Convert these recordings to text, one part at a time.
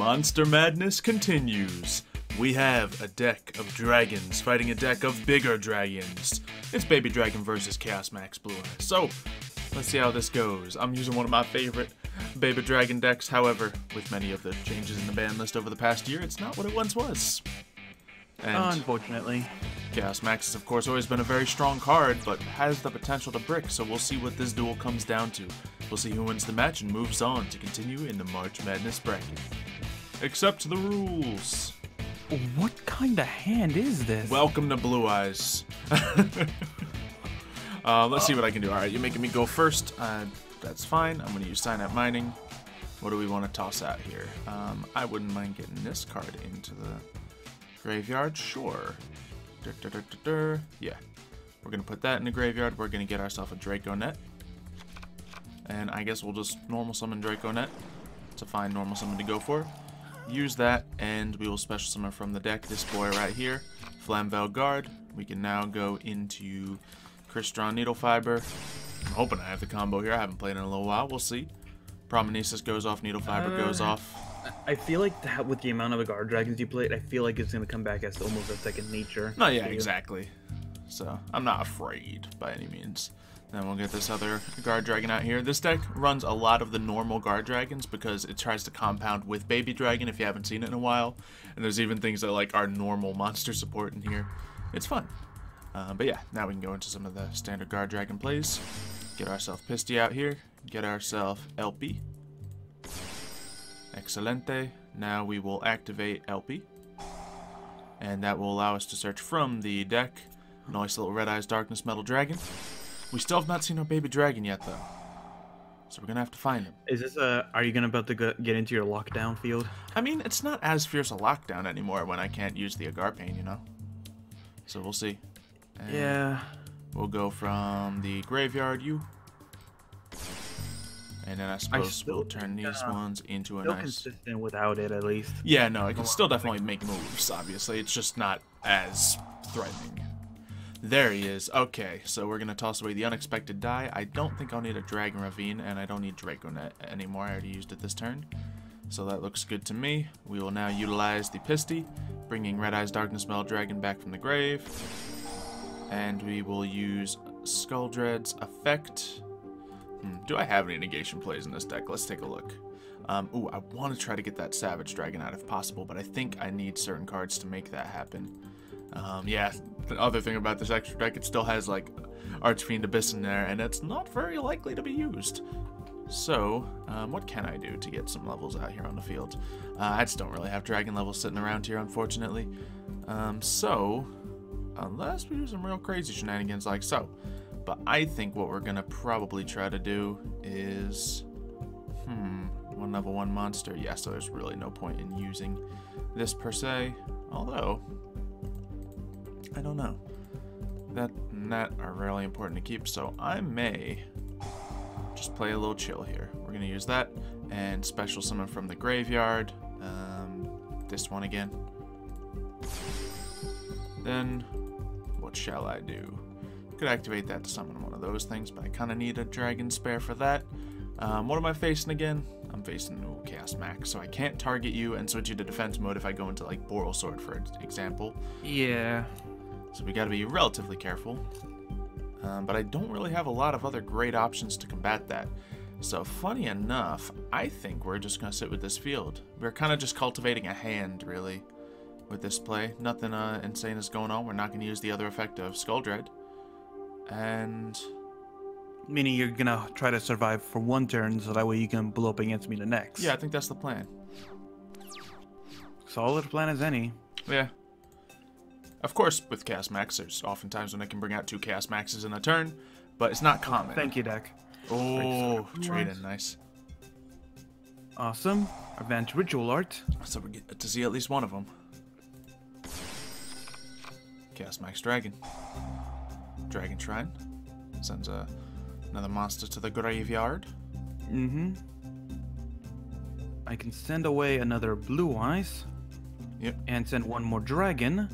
Monster Madness continues. We have a deck of dragons fighting a deck of bigger dragons. It's Baby Dragon versus Chaos Max Blue Eyes. So, let's see how this goes. I'm using one of my favorite Baby Dragon decks. However, with many of the changes in the ban list over the past year, it's not what it once was. And unfortunately, Chaos Max has of course always been a very strong card, but has the potential to brick, so we'll see what this duel comes down to. We'll see who wins the match and moves on to continue in the March Madness bracket. Except the rules. What kind of hand is this? Welcome to Blue Eyes. Let's see what I can do. Alright, you're making me go first. That's fine. I'm going to use Signet Mining. What do we want to toss out here? I wouldn't mind getting this card into the graveyard, sure. Yeah. We're going to put that in the graveyard. We're going to get ourselves a Draco Net. And I guess we'll just normal summon Draco Net. It's a fine normal summon to go for. Use that, and we will special summon from the deck this boy right here, Flamvell Guard. We can now go into Crystron Needle Fiber. I'm hoping I have the combo here. I haven't played in a little while. We'll see. Promenesis goes off. Needle Fiber goes off. I feel like that with the amount of guard dragons you played, I feel like it's going to come back as almost a second nature. No, yeah, exactly. So I'm not afraid by any means. Then we'll get this other guard dragon out here. This deck runs a lot of the normal guard dragons because it tries to compound with Baby Dragon if you haven't seen it in a while. And there's even things that like are normal monster support in here. It's fun. But yeah, now we can go into some of the standard guard dragon plays. Get ourselves Pisty out here. Get ourselves LP. Excelente. Now we will activate LP. And that will allow us to search from the deck. Nice little Red-Eyes Darkness Metal Dragon. We still have not seen our Baby Dragon yet, though. So we're going to have to find him. Is this a... Are you going to about to get into your lockdown field? I mean, it's not as fierce a lockdown anymore when I can't use the Agarpain, you know? So we'll see. And yeah. We'll go from the graveyard, you. And then I suppose we'll turn these ones into a nice... consistent without it, at least. Yeah, no, it can still definitely make moves, obviously. It's just not as threatening. There he is. Okay, so we're going to toss away the Unexpected Die. I don't think I'll need a Dragon Ravine, and I don't need Draco Net anymore. I already used it this turn. So that looks good to me. We will now utilize the Pisty, bringing Red-Eyes Darkness Metal Dragon back from the grave. And we will use Skulldred's Effect. Do I have any negation plays in this deck? Let's take a look. Ooh, I want to try to get that Savage Dragon out if possible, but I think I need certain cards to make that happen. Yeah, the other thing about this extra deck, it still has, like, Archfiend Abyss in there, and it's not very likely to be used. So, what can I do to get some levels out here on the field? I just don't really have dragon levels sitting around here, unfortunately. So, unless we do some real crazy shenanigans like so. But I think what we're going to probably try to do is... one level 1 monster. Yeah, so there's really no point in using this per se. Although... I don't know. That and that are really important to keep, so I may just play a little chill here. We're going to use that and special summon from the graveyard. This one again. Then, what shall I do? Could activate that to summon one of those things, but I kind of need a dragon spare for that. What am I facing again? I'm facing Chaos Max, so I can't target you and switch you to defense mode if I go into, like, Borrelsword, for example. Yeah. So we gotta be relatively careful. But I don't really have a lot of other great options to combat that. So, funny enough, I think we're just gonna sit with this field. We're kind of just cultivating a hand, really, with this play. Nothing insane is going on. We're not gonna use the other effect of Skulldred. And... meaning you're gonna try to survive for one turn, so that way you can blow up against me the next. Yeah, I think that's the plan. Solid plan as any. Yeah. Of course, with Chaos Max, there's oftentimes when I can bring out 2 Chaos Maxes in a turn, but it's not common. Thank you, deck. Oh, Trade In, nice. Awesome. Advent Ritual Art. So we get to see at least one of them. Chaos Max Dragon. Dragon Shrine. Sends another monster to the graveyard. I can send away another Blue Eyes. Yep. And send one more dragon.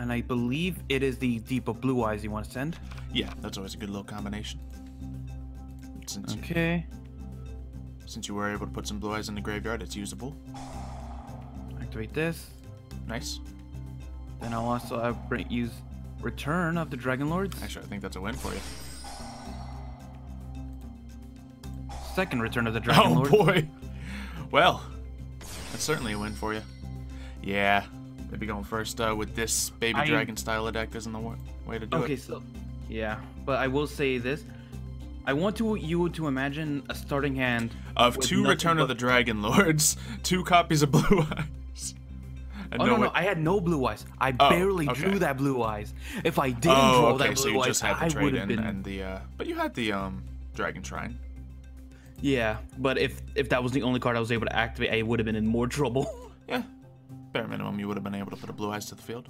And I believe it is the Deep of Blue Eyes you want to send. Yeah, that's always a good little combination. Since you were able to put some Blue Eyes in the graveyard, it's usable. activate this. Nice. Then I'll also use Return of the Dragon Lords. Actually, I think that's a win for you. Second Return of the Dragon Lords. Oh boy. Well, that's certainly a win for you. Yeah. They'd be going first with this Baby Dragon style of deck isn't the way to do it. Okay, so, yeah. But I will say this. I want you to imagine a starting hand of two Return of the Dragon Lords, two copies of Blue Eyes. And no, I had no Blue Eyes. I barely drew that Blue Eyes. If I didn't draw that Blue Eyes, I would have been... so you just had the Trade In and the... but you had the Dragon Shrine. Yeah, but if that was the only card I was able to activate, I would have been in more trouble. Yeah. Bare minimum, you would have been able to put a Blue Eyes to the field.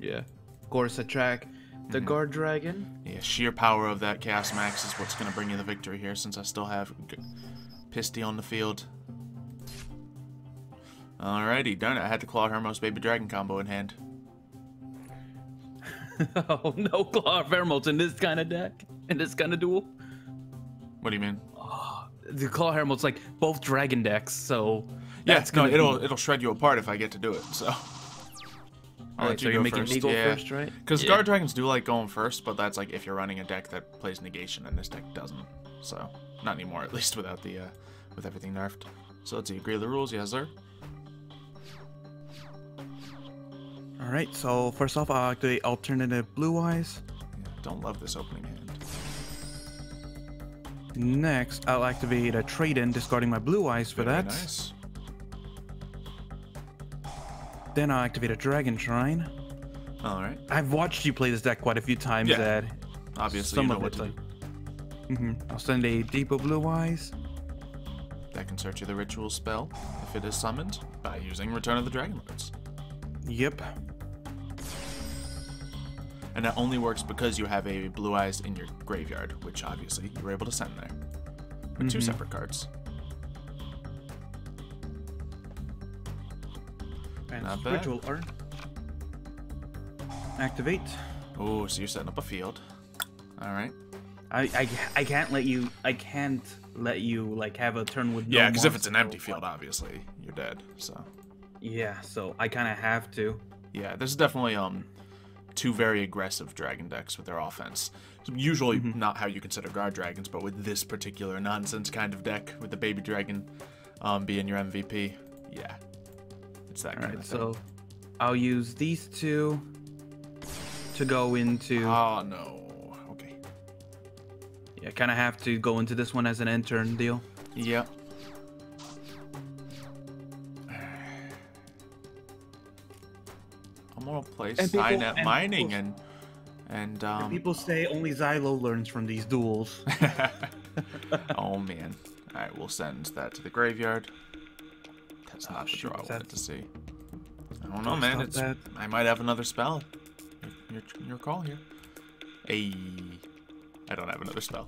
Yeah. Of course, attack the Guardragon. Yeah, sheer power of that Chaos Max is what's going to bring you the victory here, since I still have Pisty on the field. Alrighty, darn it. I had the Claw Hermos Baby Dragon combo in hand. Oh, no Claw of Hermos in this kind of deck? In this kind of duel? What do you mean? Oh, the Claw Hermos, like, both dragon decks, so... Yeah, no, it'll shred you apart if I get to do it, so. Alright, so you're making me go first, right? Because Guard Dragons do like going first, but that's like if you're running a deck that plays Negation, and this deck doesn't. So, not anymore, at least without the, with everything nerfed. So let's see, agree to the rules, yes sir? Alright, so first off, I'll activate Alternative Blue Eyes. Yeah, don't love this opening hand. Next, I'll activate a Trade-In, discarding my Blue Eyes for that. Nice. Then I'll activate a Dragon Shrine. Alright. I've watched you play this deck quite a few times, Ed. Obviously, you know what to do. I'll send a Deep of Blue Eyes. That can search you the ritual spell, if it is summoned, by using Return of the Dragon Lords. Yep. And that only works because you have a Blue Eyes in your graveyard, which obviously you were able to send there. With two separate cards. Advent Ritual Art. Activate. Oh, so you're setting up a field. All right. I can't let you. I can't let you like have a turn with. No, yeah, because if it's an empty field, obviously you're dead. So. Yeah. So I kind of have to. Yeah, there's definitely two very aggressive dragon decks with their offense. Usually not how you consider Guard Dragons, but with this particular nonsense kind of deck, with the Baby Dragon being your MVP. Yeah. Alright, so I'll use these two to go into... Oh, no. Okay. Yeah, I kind of have to go into this one as an end turn deal. Yep. I'm going to play Signet Mining and people say only Xylo learns from these duels. Oh, man. Alright, we'll send that to the graveyard. It's not the draw I wanted to see. I don't know, man. It's, I might have another spell. Your call here. Hey, I don't have another spell.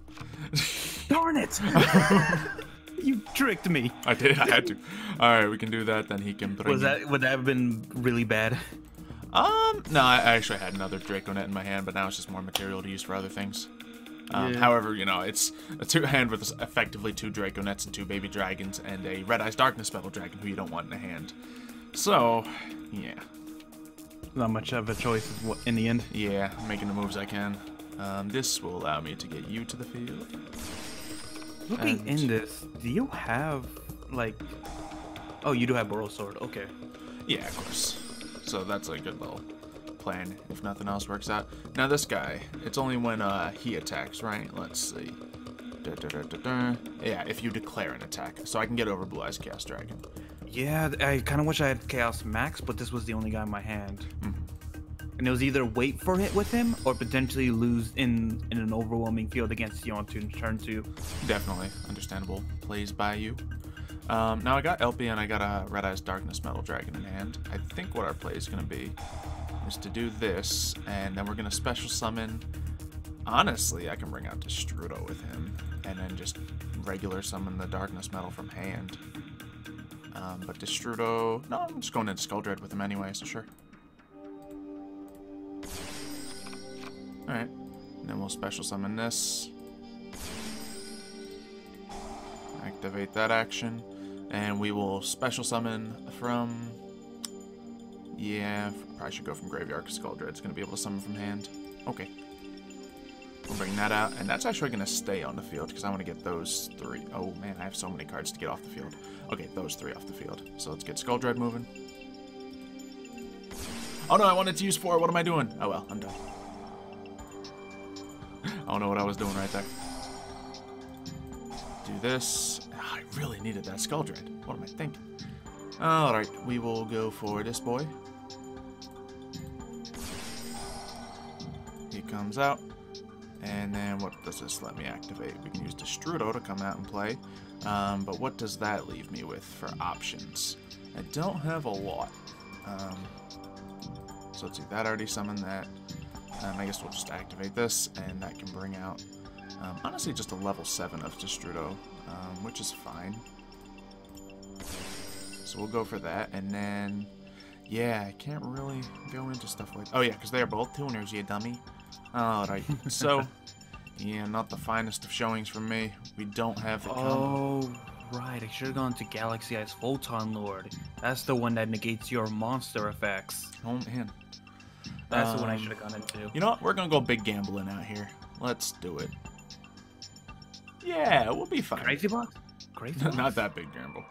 Darn it! You tricked me. I did. I had to. All right, we can do that. Then he can bring. Would that have been really bad? No. I actually had another Draco Net in my hand, but now it's just more material to use for other things. Yeah. However, you know, it's a two-hand with effectively two Draco Nets and two Baby Dragons and a Red-Eyes Darkness Metal Dragon who you don't want in a hand. So, yeah. Not much of a choice in the end. Yeah, making the moves I can. This will allow me to get you to the field. Looking in this, do you have, like... Oh, you do have Borrelsword, okay. Yeah, of course. So that's a good little... plan if nothing else works out. Now this guy, it's only when he attacks, right? Let's see. Yeah, if you declare an attack, so I can get over Blue Eyes Chaos Dragon. Yeah, I kind of wish I had Chaos Max, but this was the only guy in my hand, and it was either wait for hit with him or potentially lose in an overwhelming field against you on turn two. Definitely understandable plays by you. Now I got LP and I got a Red-Eyes Darkness Metal Dragon in hand. I think what our play is going to be is to do this, and then we're going to special summon. Honestly, I can bring out Destrudo with him, and then just regular summon the Darkness Metal from hand. But Destrudo... No, I'm just going into Skulldred with him anyway, so sure. Alright, and then we'll special summon this. Activate that action, and we will special summon from... Yeah, probably should go from graveyard because Skuldred's going to be able to summon from hand. Okay. We'll bring that out, and that's actually going to stay on the field because I want to get those three. Oh man, I have so many cards to get off the field. Okay, those three off the field. So let's get Skuldred moving. Oh no, I wanted to use four. What am I doing? Oh well, I'm done. I don't know what I was doing right there. Do this. Oh, I really needed that Skuldred. What am I thinking? Alright, we will go for this boy. He comes out. And then what does this let me activate? We can use Destrudo to come out and play. But what does that leave me with for options? I don't have a lot. So let's see, that already summoned that. I guess we'll just activate this, and that can bring out, honestly, just a level 7 of Destrudo, which is fine. So we'll go for that, and then, yeah, I can't really go into stuff like that. Oh yeah, because they're both tuners, you dummy. Alright, so, yeah, not the finest of showings from me. We don't have the combo. Oh, right, I should have gone to Galaxy Eyes Photon Lord. That's the one that negates your monster effects. Oh, man. That's the one I should have gone into. You know what? We're going to go big gambling out here. Let's do it. Yeah, we'll be fine. Crazy box? Crazy box? Not that big gamble.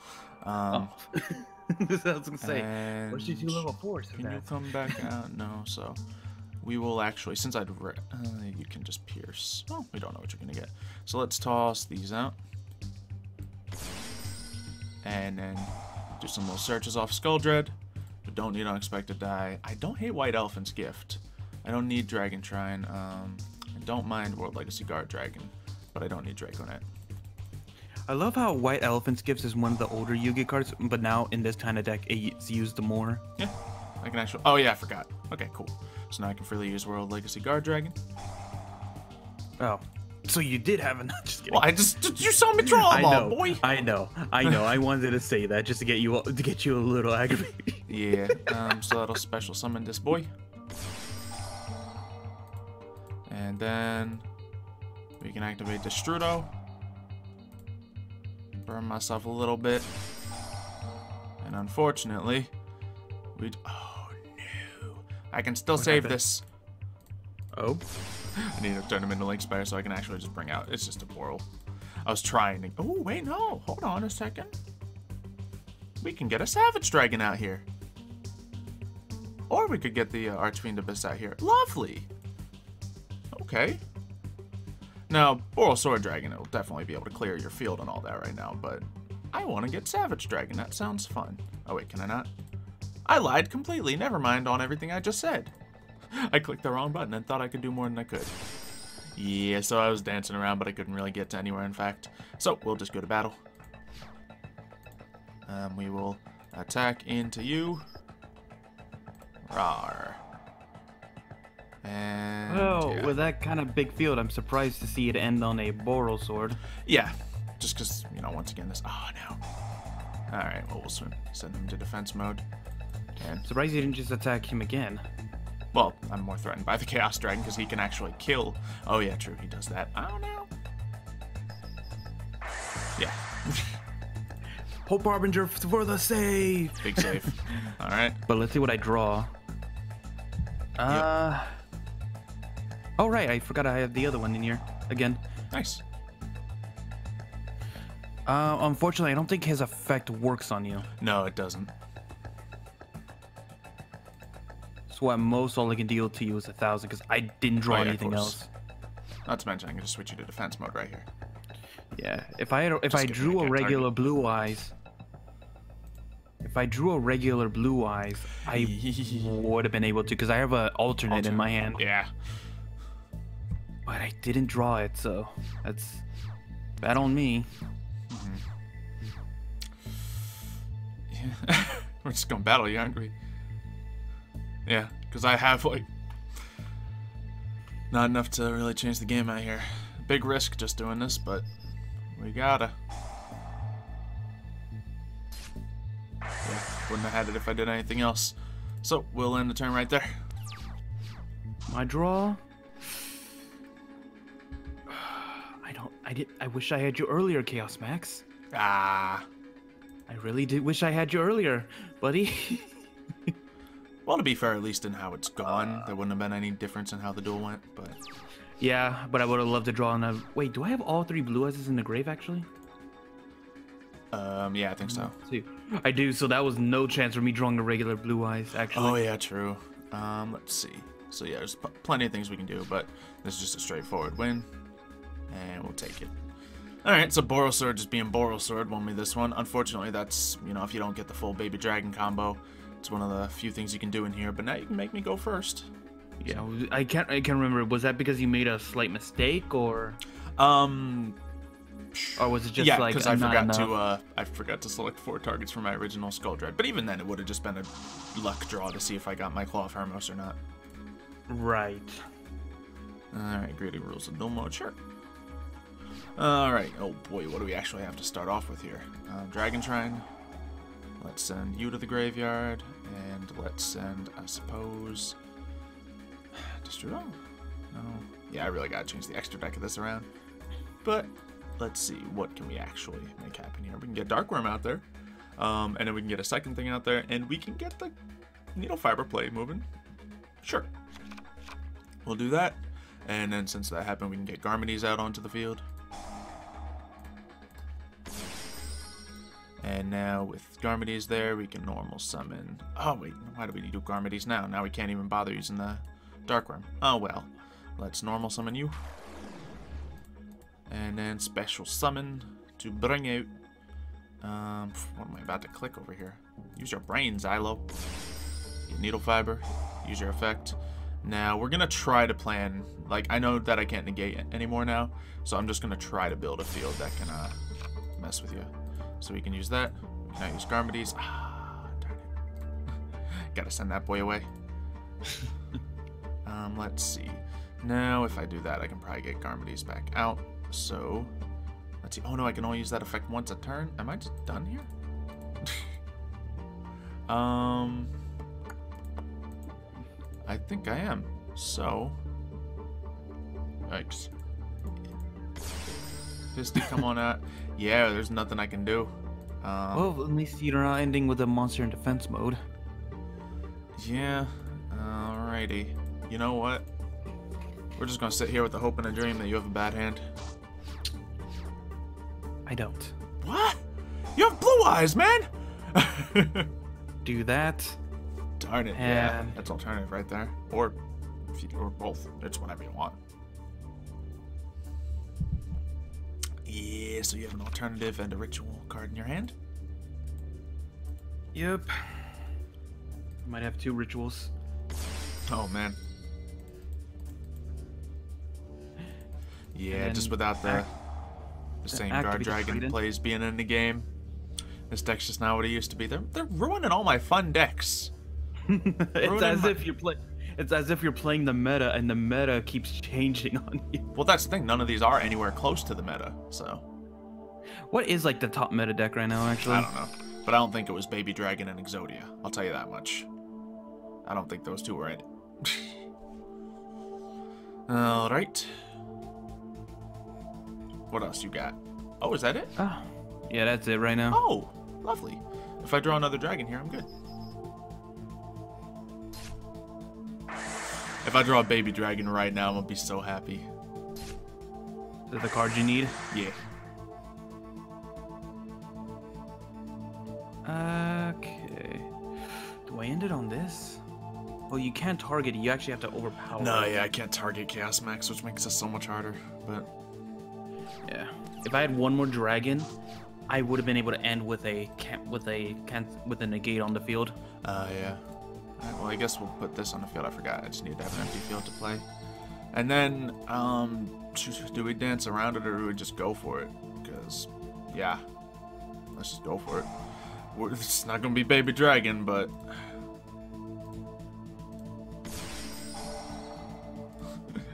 This is what I was going to say. What should you do level 4? Can you come back out? No, so... We will actually, since I'd you can just pierce. Oh, we don't know what you're going to get. So let's toss these out. And then do some little searches off Skuldred. We don't need Unexpected Die. I don't hate White Elephant's Gift. I don't need Dragon Shrine. I don't mind World Legacy Guard Dragon, but I don't need Draco Net. I love how White Elephant's Gift is one of the older Yu-Gi-Oh cards, but now in this kind of deck, it's used more. Yeah, I can actually, oh yeah, I forgot. Okay, cool. So now I can freely use World Legacy Guard Dragon. Oh, so you did have enough? Just kidding. Well, I just you saw me draw them all, boy. I know. I wanted to say that just to get you a little aggravated. Yeah. So that'll special summon this boy, and then we can activate Destrudo. Burn myself a little bit, and unfortunately, we'd. Oh, I can still save this. Oh. I need to turn him into Link Spire so I can actually just bring out. It's just a Borrel. I was trying to. Oh, wait, no. Hold on a second. We can get a Savage Dragon out here. Or we could get the Archfiend Abyss out here. Lovely. Okay. Now, Borrelsword Dragon, it'll definitely be able to clear your field and all that right now, but I want to get Savage Dragon. That sounds fun. Oh, wait, can I not? I lied completely, never mind on everything I just said. I clicked the wrong button and thought I could do more than I could. Yeah, so I was dancing around, but I couldn't really get to anywhere, in fact. So, we'll just go to battle. We will attack into you. Rawr. And... Oh, yeah. With that kind of big field, I'm surprised to see it end on a Borrelsword. Yeah, just because, you know, once again, this... Oh, no. Alright, well, we'll send them to defense mode. And surprised you didn't just attack him again. Well, I'm more threatened by the Chaos Dragon because he can actually kill. Oh yeah, true, he does that. I don't know. Yeah. Hope Harbinger for the save. Big save. All right. But let's see what I draw. Oh right, I forgot I have the other one in here again. Nice. Unfortunately, I don't think his effect works on you. No, it doesn't. So at most all I can deal to you is 1,000 because I didn't draw anything else. Not to mention I can just switch you to defense mode right here. Yeah, if I drew a regular Blue Eyes, I would have been able to because I have an alternate in my hand. Yeah. But I didn't draw it, so that's bad on me. Mm-hmm. Yeah. We're just gonna battle you, aren't we? Yeah, because I have, like, not enough to really change the game out here. Big risk just doing this, but we gotta. Yeah, wouldn't have had it if I did anything else. So, we'll end the turn right there. My draw? I wish I had you earlier, Chaos Max. Ah. I really did wish I had you earlier, buddy. Well, to be fair, at least in how it's gone, there wouldn't have been any difference in how the duel went, but... Yeah, but I would have loved to draw on a... Wait, do I have all three Blue Eyes in the grave, actually? Yeah, I think so. I do, so that was no chance for me drawing a regular Blue Eyes, actually. Oh, yeah, true. Let's see. So, yeah, there's plenty of things we can do, but this is just a straightforward win, and we'll take it. Alright, so Borrelsword just being Borrelsword won me this one. Unfortunately, that's, you know, if you don't get the full Baby Dragon combo, it's one of the few things you can do in here, but now you can make me go first. Yeah, so. I can't remember. Was that because you made a slight mistake, or...? Or was it just yeah, like because I forgot to select 4 targets for my original Skull Dread. But even then, it would have just been a luck draw to see if I got my Claw of Hermos or not. Right. All right, grading rules of no mode, sure. All right. Oh boy, what do we actually have to start off with here? Dragon Shrine. Let's send you to the graveyard, and let's send, I suppose, Destrudo. No. Yeah, I really gotta change the extra deck of this around, but. Let's see, what can we actually make happen here? We can get Darkworm out there, and then we can get a second thing out there, and we can get the Needle Fiber play moving. Sure. We'll do that, and then since that happened, we can get Garmodies out onto the field. And now with Garmodies there, we can normal summon... Oh, wait, why do we need to do Garmodies now? Now we can't even bother using the Darkworm. Oh, well. Let's normal summon you. And then special summon to bring out. What am I about to click over here? Use your brain, Xylo. Get Needle Fiber. Use your effect. Now we're gonna try to plan. Like I know that I can't negate anymore now, so I'm just gonna try to build a field that can mess with you. So we can use that. We can now use Garmodies. Ah, darn it! Gotta send that boy away. Let's see. Now if I do that, I can probably get Garmodies back out. So, let's see. Oh no, I can only use that effect once a turn. Am I just done here? I think I am. So, yikes. Pisty, come on out. Yeah, there's nothing I can do. Well, at least you're not ending with a monster in defense mode. Yeah. Alrighty. You know what? We're just gonna sit here with the hope and a dream that you have a bad hand. I don't. What? You have Blue Eyes, man! Do that. Darn it, and... yeah. That's alternative right there. Or both. It's whatever you want. Yeah, so you have an alternative and a ritual card in your hand? Yep. I might have 2 rituals. Oh, man. Yeah, just without the same Guard Dragon plays being in the game. This deck's just not what it used to be. They're ruining all my fun decks. It's as if you're playing the meta and the meta keeps changing on you. Well, that's the thing. None of these are anywhere close to the meta, so. What is like the top meta deck right now, actually? I don't know, but I don't think it was Baby Dragon and Exodia. I'll tell you that much. I don't think those two were in it. All right. What else you got? Oh, is that it? Oh, yeah, that's it right now. Oh, lovely. If I draw another dragon here, I'm good. If I draw a Baby Dragon right now, I'm going to be so happy. Is that the card you need? Yeah. Okay. Do I end it on this? Well, you can't target it. You actually have to overpower it. No, yeah, I can't target Chaos Max, which makes it so much harder, but... Yeah. If I had one more dragon, I would have been able to end with a negate on the field. Yeah. All right, well, I guess we'll put this on the field. I forgot. I just need to have an empty field to play. And then, do we dance around it or do we just go for it? Because, yeah, let's just go for it. It's not gonna be Baby Dragon, but.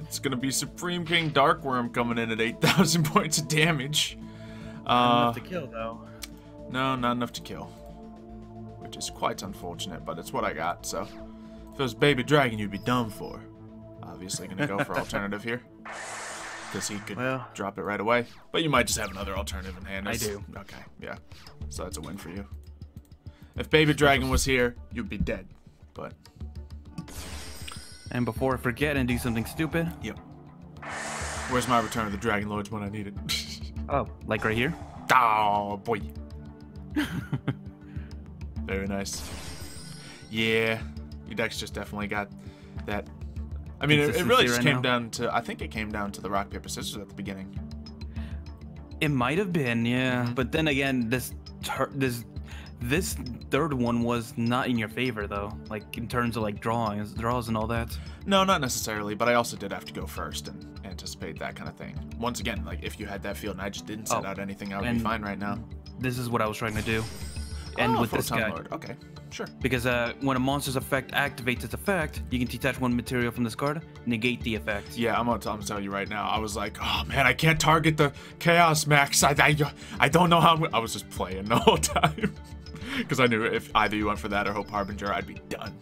It's gonna be Supreme King Darkworm coming in at 8,000 points of damage. Not enough to kill, though. No, not enough to kill, which is quite unfortunate. But it's what I got. So, if it was Baby Dragon, you'd be done for. Obviously, gonna go for alternative here, because he could drop it right away. But you might just have another alternative in hand. I do. Okay, yeah. So that's a win for you. If Baby Dragon was here, you'd be dead. But. And before I forget and do something stupid. Yep. Where's my Return of the Dragon Lords when I need it? Oh, like right here? Oh, boy. Very nice. Yeah, your deck's just definitely got that. I mean, it really just came down to, I think it came down to the rock, paper, scissors at the beginning. It might have been, yeah. But then again, this third one was not in your favor, though. Like, in terms of, like, draws and all that. No, not necessarily. But I also did have to go first and anticipate that kind of thing. Once again, like, if you had that field and I just didn't set out anything, I would be fine right now. This is what I was trying to do. And with this guy. Lord. Okay, sure. Because when a monster's effect activates its effect, you can detach one material from this card, negate the effect. Yeah, I'm telling you right now. I was like, oh man, I can't target the Chaos Max. I don't know how. I was just playing the whole time because I knew if either you went for that or Hope Harbinger, I'd be done.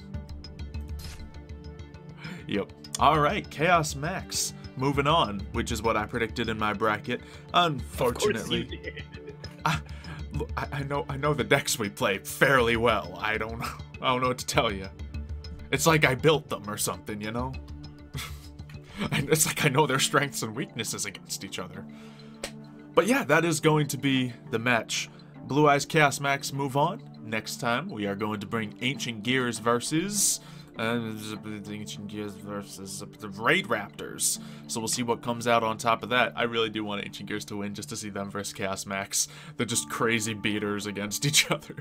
Yep. All right, Chaos Max. Moving on, which is what I predicted in my bracket. Unfortunately. Of course you did. I know the decks we play fairly well. I don't know what to tell you. It's like I built them or something, you know? It's like I know their strengths and weaknesses against each other. But yeah, that is going to be the match. Blue Eyes Chaos Max move on. Next time we are going to bring Ancient Gears versus the Raid Raptors. So we'll see what comes out on top of that. I really do want Ancient Gears to win just to see them versus Chaos Max. They're just crazy beaters against each other.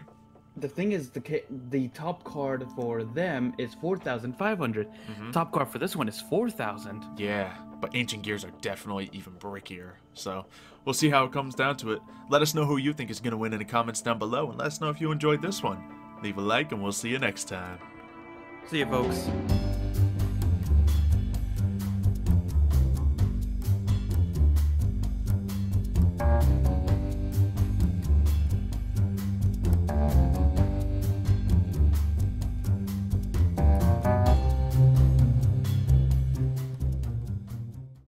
The thing is, the top card for them is 4,500. Mm-hmm. Top card for this one is 4,000. Yeah, but Ancient Gears are definitely even brickier. So we'll see how it comes down to it. Let us know who you think is going to win in the comments down below. And let us know if you enjoyed this one. Leave a like and we'll see you next time. See you, folks.